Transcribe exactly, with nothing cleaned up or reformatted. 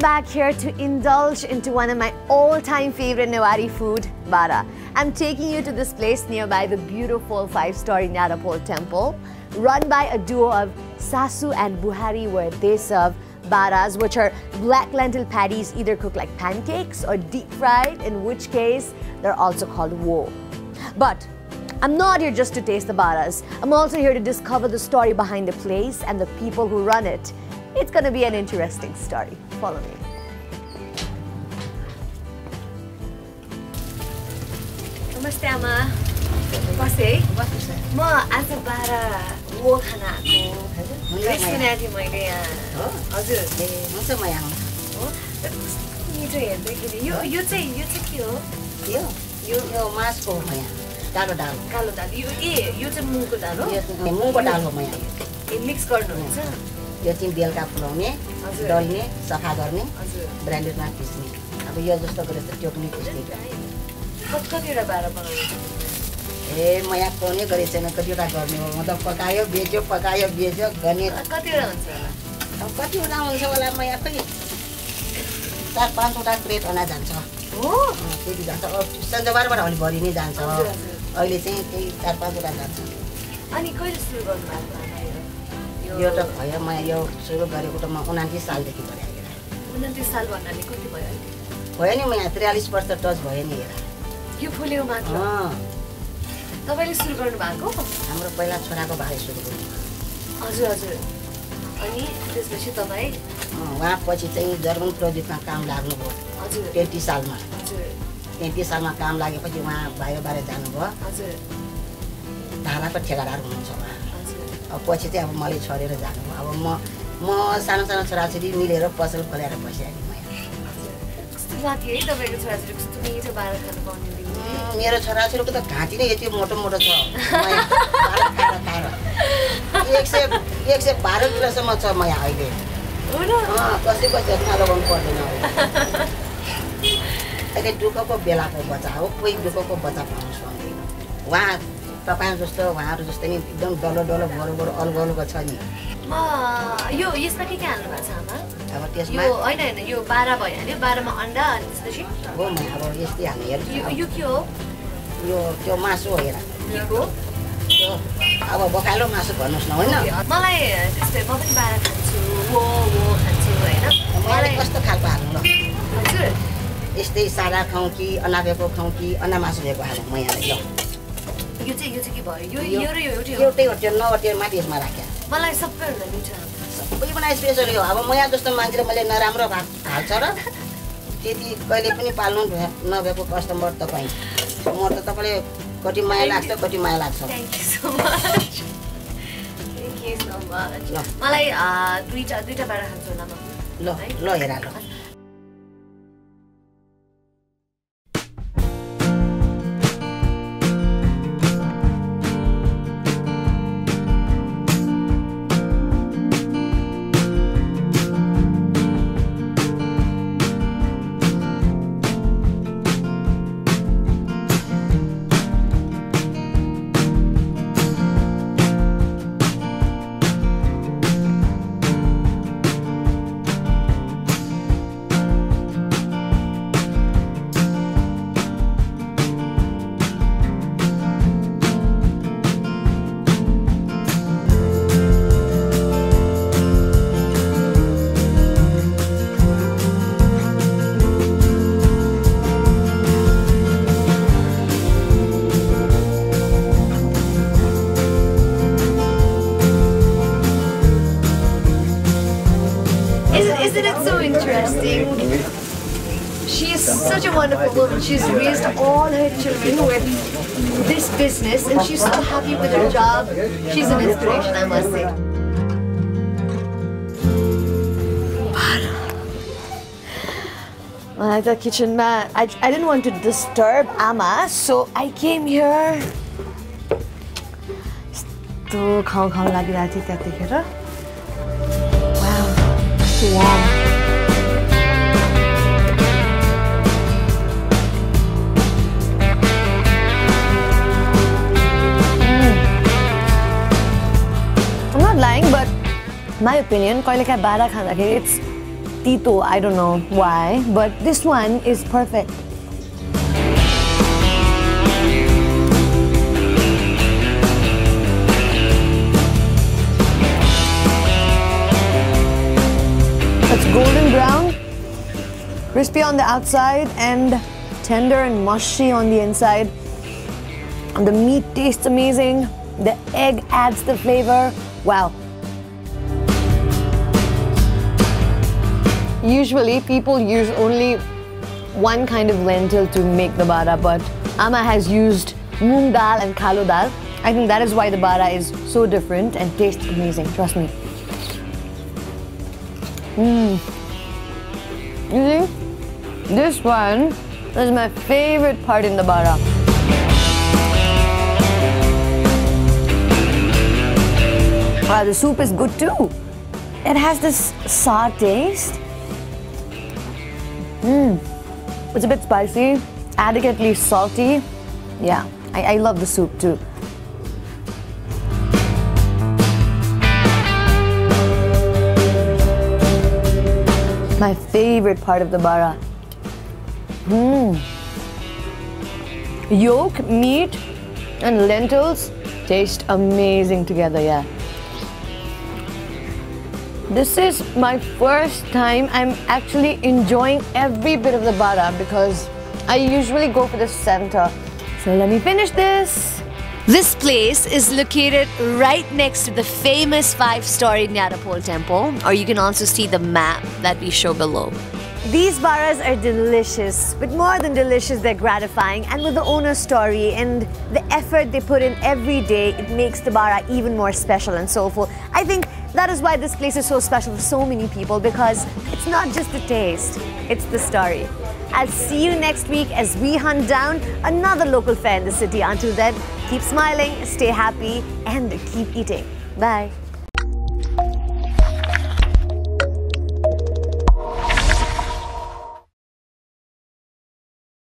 back here to indulge into one of my all-time favorite Newari food, bara. I'm taking you to this place nearby the beautiful five-story Nyatapola Temple, run by a duo of Sasu and Buhari, where they serve baras, which are black lentil patties either cooked like pancakes or deep fried, in which case they're also called wo. But I'm not here just to taste the baras. I'm also here to discover the story behind the place and the people who run it. It's gonna be an interesting story. Follow me. Namaste, Amma. Namaste. Ma, as a bara, wo khana aako. Yes, Manali, maile yahan. Hazur. Ma sa ma yahan. Mito yeh, you you say you say kyo? Yo yo yo mas ko ma yahan. Kalo dal. Kalo dal. You eh you say moong dal ho? Yes, moong dal ho ma yahan. In mix karno huncha. यो चाहिँ बेलका फुलाउने, डल्ने, सफा गर्ने, ब्रान्डेडमा पिस्ने. अब यो जस्तो गरेर टोक्ने पिस्ने. कतिवटा बारा बनाउने? ए म यहाँ कोने गरे छैन, कतिवटा गर्ने हो. मतलब पकायो, बेच्यो, पकायो, बेच्यो गर्ने. कतिवटा हुन्छ होला? अब कतिवटा हुन्छ होला म यहाँ पनि चार पाँचवटा प्लेट अना जान्छ. हो? त्यति जान्छ. अब सन्जबारबाट अलि भरि नै जान्छ. अहिले चाहिँ त्यही चार पाँचवटा जान्छ. अनि कहिले सुरु गर्नु भएको? यो त भयो म यो सुरु गरेको त म उन्नाइस साल देखि गरे हेरा उन्नाइस साल भन्दा नि कति भयो भयो नि म यहाँ त्रिचालीस वर्ष टच भयो नि हेरा यो फुल्यो मात्र अ तपाईले सुरु गर्नु भएको हाम्रो पहिला छोराको बारे सुरु गर्नु हजुर हजुर अनि त्यसपछि तपाई वहाँ पछि चाहिँ जर्मन प्रोजेक्टमा काम लाग्नु भयो हजुर पैंतीस सालमा हजुर पैंतीस सालमा काम लागेपछि वहाँ भाइको बारे जानु भयो हजुर धाराको ठेगादार हुनुहुन्छ वहाँ अब पछि चाहिँ अब मलाई छोडेर जानु अब म म सानो सानो छोराछोरी मिलेर पसल खोलेर बसिरहेको म यहाँ कस्तो लाग्यो है तपाईको छोराछोरी कस्तो मिठो बारा खानु पाउनु दिनु मेरो छोराछोरीको त घाँटी नै यति मोटो मोटो छ म एक सय बाह्र किलोसम्म छ म यहाँ अहिले हो न अ कसै कसै खाना बनाउनु पर्दैन अहिले दुःखको बेलाको बच्चा हो कोही दुःखको बच्चा पाउनु सक्दैन वहाँ तपाईहरु जस्तो वहाँहरु जस्तै नि एकदम डलो डलो बरो बरो अलगलको छ नि म यो यसमा के के हाल्नु भएको छ आमा अब त्यसमा यो हैन हैन यो बारा भयो नि बारा मा अण्डा अनि त्यसपछि हो म अब यस्तै हाल्नु हेर यो के हो यो त्यो मासु हो हेर के हो यो अब बकालो मासु भन्नुस् न हैन मलाई त्यस्तै म पनि बारा खान्छु वो वो खान्छु हैन मलाई कस्तो खालको हाल्नु ल हजुर यस्तै सादा खाऊ कि अनाबेको खाऊ कि अना मासु भएको हाल्नु म यहाँ ल यो चाहिँ यो चाहिँ के भयो यो यो र यो एउटै हो एउटै हो त्यो नवटेर माथि यसमा राख्या मलाई सबै हुन्छ मिठो सबै मलाई स्पेशल यो अब म यहाँ जस्तो मान्छेले मैले नराम्रो हाल्छ र त्यति कहिले पनि पाल्नु नभएको कस्टमर तपाई म त तपाईले कति माया लाग्छ कति माया लाग्छ thank you so much thank you so much मलाई दुईटा दुईटा बारा खान्छु न म ल ल हेरा ल Interesting. She is such a wonderful woman. She's raised all her children with this business and she's so happy with her job. She's an inspiration, I must say. When I was in the kitchen, man, I, I didn't want to disturb Amma, so I came here. Wow, so warm. Lying, but my opinion, it's Tito, I don't know why, but this one is perfect. It's golden brown, crispy on the outside and tender and mushy on the inside. The meat tastes amazing. The egg adds the flavor. Wow. Usually people use only one kind of lentil to make the bara, but Amma has used moong dal and kalo dal. I think that is why the bara is so different and tastes amazing, trust me. Mmm. You see? This one is my favorite part in the bara. Wow, the soup is good too. It has this sour taste. Mmm, it's a bit spicy, adequately salty. Yeah, I, I love the soup too. My favorite part of the bara. Mmm. Yolk, meat, and lentils taste amazing together, yeah. This is my first time I'm actually enjoying every bit of the bara because I usually go for the center. So let me finish this. This place is located right next to the famous five-story Nyatapola Temple, or you can also see the map that we show below. These baras are delicious, but more than delicious, they're gratifying, and with the owner's story and the effort they put in every day, it makes the bara even more special and soulful. I think that is why this place is so special for so many people, because it's not just the taste, it's the story. I'll see you next week as we hunt down another local fair in the city. Until then, keep smiling, stay happy, and keep eating. Bye.